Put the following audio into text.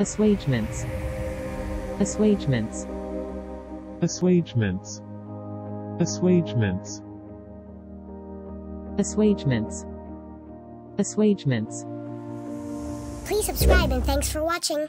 Assuagements. Assuagements. Assuagements. Assuagements. Assuagements. Assuagements. Please subscribe and thanks for watching.